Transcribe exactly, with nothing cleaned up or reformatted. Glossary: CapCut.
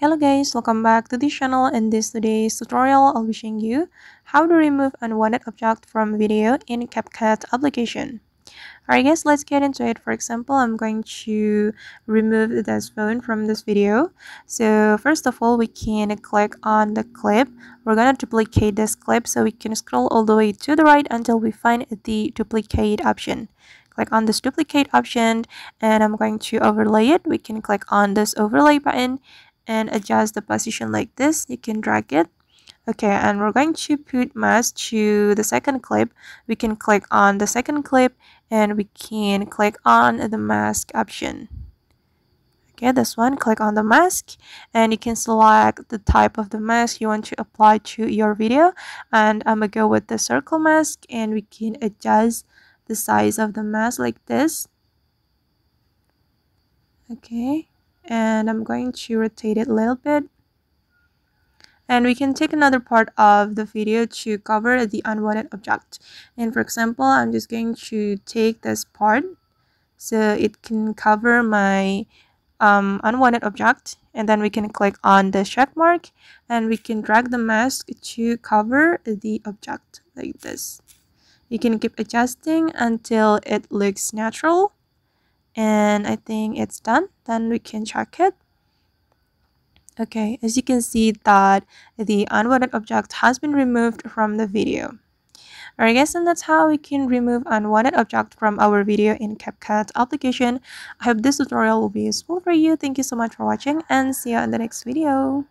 Hello guys, welcome back to this channel. In this today's tutorial, I'll be showing you how to remove unwanted object from video in CapCut application. Alright guys, let's get into it. For example, I'm going to remove this phone from this video. So first of all, we can click on the clip. We're gonna duplicate this clip, so we can scroll all the way to the right until we find the duplicate option. Click on this duplicate option and I'm going to overlay it. We can click on this overlay button and adjust the position like this. You can drag it. Okay, and we're going to put mask to the second clip. We can click on the second clip and we can click on the mask option. Okay, this one, click on the mask and you can select the type of the mask you want to apply to your video. And I'm gonna go with the circle mask and we can adjust the size of the mask like this. Okay. And I'm going to rotate it a little bit. And we can take another part of the video to cover the unwanted object. And for example, I'm just going to take this part so it can cover my um, unwanted object. And then we can click on the check mark and we can drag the mask to cover the object like this. You can keep adjusting until it looks natural. And I think it's done. Then we can check it. Okay, as you can see that the unwanted object has been removed from the video. Alright guys, and that's how we can remove unwanted object from our video in CapCut application. I hope this tutorial will be useful for you. Thank you so much for watching and see you in the next video.